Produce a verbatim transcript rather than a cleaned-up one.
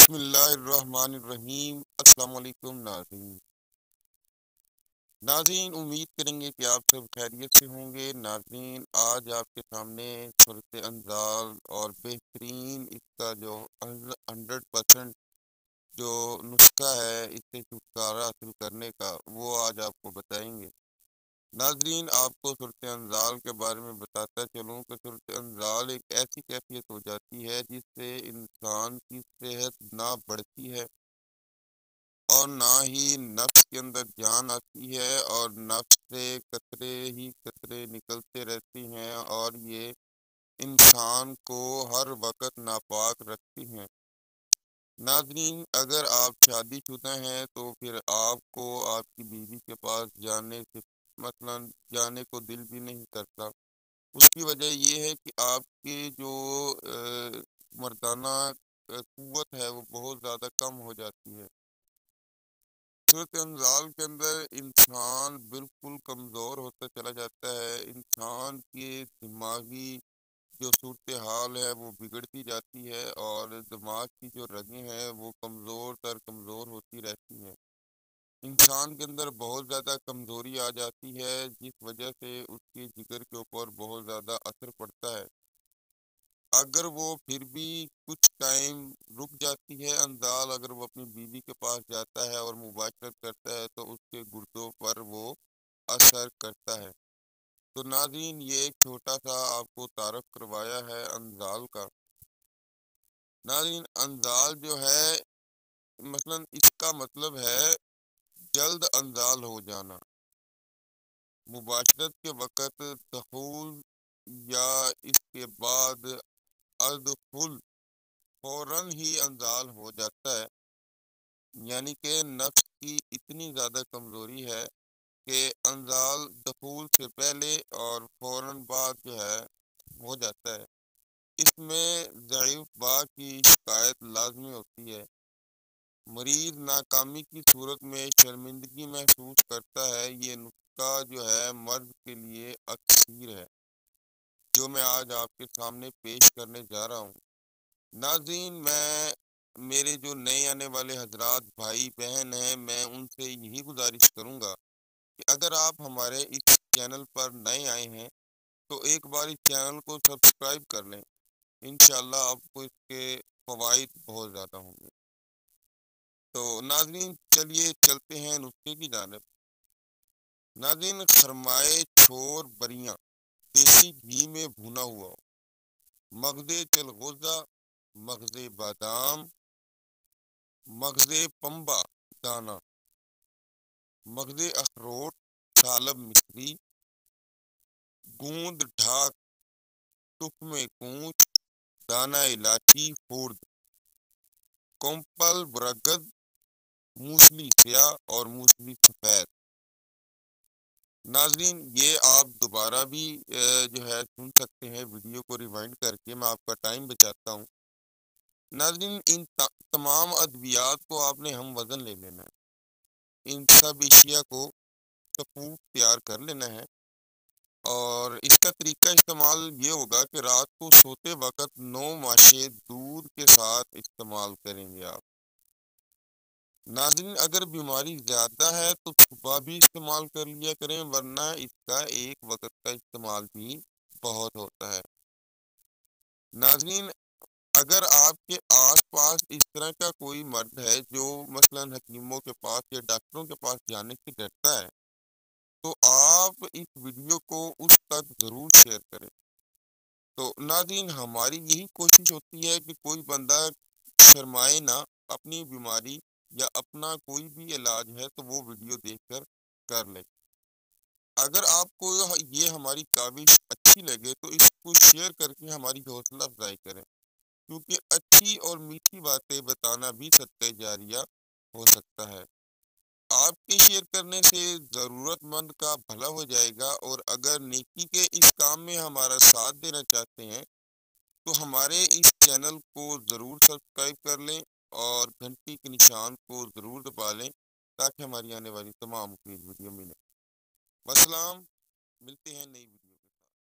बिस्मिल्लाहिर्रहमानिर्रहीम। अस्सलाम वालेकुम नाज़रीन। नाज़रीन उम्मीद करेंगे कि आप सब खैरियत से होंगे। नाज़रीन आज आपके सामने सूरत अंज़ाल और बेहतरीन इसका जो हंड्रेड परसेंट जो नुस्खा है इससे छुटकारा हासिल करने का वो आज आपको बताएंगे। नाज़रीन आपको सूरत अंज़ाल के बारे में बताता चलूँ कि सूरत अंज़ाल एक ऐसी कैफियत हो जाती है जिससे इंसान की सेहत ना बढ़ती है और ना ही नफ्स के अंदर जान आती है और नफ्स से कतरे ही कतरे निकलते रहते हैं और ये इंसान को हर वक्त नापाक रखती हैं। नाज़रीन अगर आप शादीशुदा हैं तो फिर आपको आपकी बीवी के पास जाने से मतलब जाने को दिल भी नहीं करता। उसकी वजह यह है कि आपके जो मर्दाना कुव्वत है वो बहुत ज़्यादा कम हो जाती है। सूरत अंज़ाल के अंदर इंसान बिल्कुल कमज़ोर होता चला जाता है। इंसान के दिमागी जो सूरत हाल है वो बिगड़ती जाती है और दिमाग की जो रगें हैं वो कमज़ोर तर कमज़ोर होती रहती हैं। इंसान के अंदर बहुत ज़्यादा कमज़ोरी आ जाती है जिस वजह से उसके जिगर के ऊपर बहुत ज़्यादा असर पड़ता है। अगर वो फिर भी कुछ टाइम रुक जाती है अंज़ाल, अगर वो अपनी बीवी के पास जाता है और मुबाशरत करता है तो उसके गुर्दों पर वो असर करता है। तो नाज़रीन ये एक छोटा सा आपको तारफ़ करवाया है अंज़ाल का। नाज़रीन अंज़ाल जो है मसलन इसका मतलब है जल्द अंज़ाल हो जाना, मुबाशरत के वक़्त दखूल या इसके बाद अदखुल फ़ौरन ही अंज़ाल हो जाता है। यानी कि नफ्स की इतनी ज़्यादा कमज़ोरी है कि अंज़ाल दखूल से पहले और फ़ौरन बाद जो है हो जाता है। इसमें ज़ईफ़ बा की शिकायत लाजमी होती है। मरीज़ नाकामी की सूरत में शर्मिंदगी महसूस करता है। ये नुस्खा जो है मर्द के लिए अक्सीर है जो मैं आज आपके सामने पेश करने जा रहा हूँ। नाज़रीन मैं मेरे जो नए आने वाले हजरात भाई बहन हैं मैं उनसे यही गुजारिश करूँगा कि अगर आप हमारे इस चैनल पर नए आए हैं तो एक बार इस चैनल को सब्सक्राइब कर लें। इंशाल्लाह आपको इसके फ़वाइद बहुत ज़्यादा होंगे। तो नाज़रीन चलिए चलते हैं नुस्खे की जानिब। नाज़रीन खरमाए छोर बरियाँ देसी घी में भुना हुआ हो, मगज़े चलगुज़ा, मगज़े बादाम, मगज़े पम्बा दाना, मगज़े अखरोट, सालब मिश्री, गूंद ढाक, टुक में कूच, दाना इलाची, फूर्द, कोम्पल बरगद, मूसली स्याह और मूसली सफ़ेद। नाज़रीन ये आप दोबारा भी जो है सुन सकते हैं वीडियो को रिवाइंड करके, मैं आपका टाइम बचाता हूँ। नाज़रीन इन तमाम अद्वियात को आपने हम वज़न ले लेना है। इन सब अशिया को सपूफ तैयार कर लेना है और इसका तरीका इस्तेमाल ये होगा कि रात को सोते वक्त नौ माशे दूध के साथ इस्तेमाल करेंगे आप। नाज़रीन अगर बीमारी ज़्यादा है तो सुबह भी इस्तेमाल कर लिया करें, वरना इसका एक वक्त का इस्तेमाल भी बहुत होता है। नाज़रीन अगर आपके आसपास इस तरह का कोई मर्द है जो मसलन हकीमों के पास या डॉक्टरों के पास जाने से डरता है तो आप इस वीडियो को उस तक ज़रूर शेयर करें। तो नाज़रीन हमारी यही कोशिश होती है कि कोई बंदा शर्माए ना, अपनी बीमारी या अपना कोई भी इलाज है तो वो वीडियो देखकर कर ले। अगर आपको ये हमारी काविश अच्छी लगे तो इसको शेयर करके हमारी हौसला अफजाई करें, क्योंकि अच्छी और मीठी बातें बताना भी सत्य जारिया हो सकता है। आपके शेयर करने से ज़रूरतमंद का भला हो जाएगा और अगर नेकी के इस काम में हमारा साथ देना चाहते हैं तो हमारे इस चैनल को ज़रूर सब्सक्राइब कर लें और घंटी के निशान को ज़रूर दबा लें ताकि हमारी आने वाली तमाम वीडियो मिले। वसलाम, मिलते हैं नई वीडियो।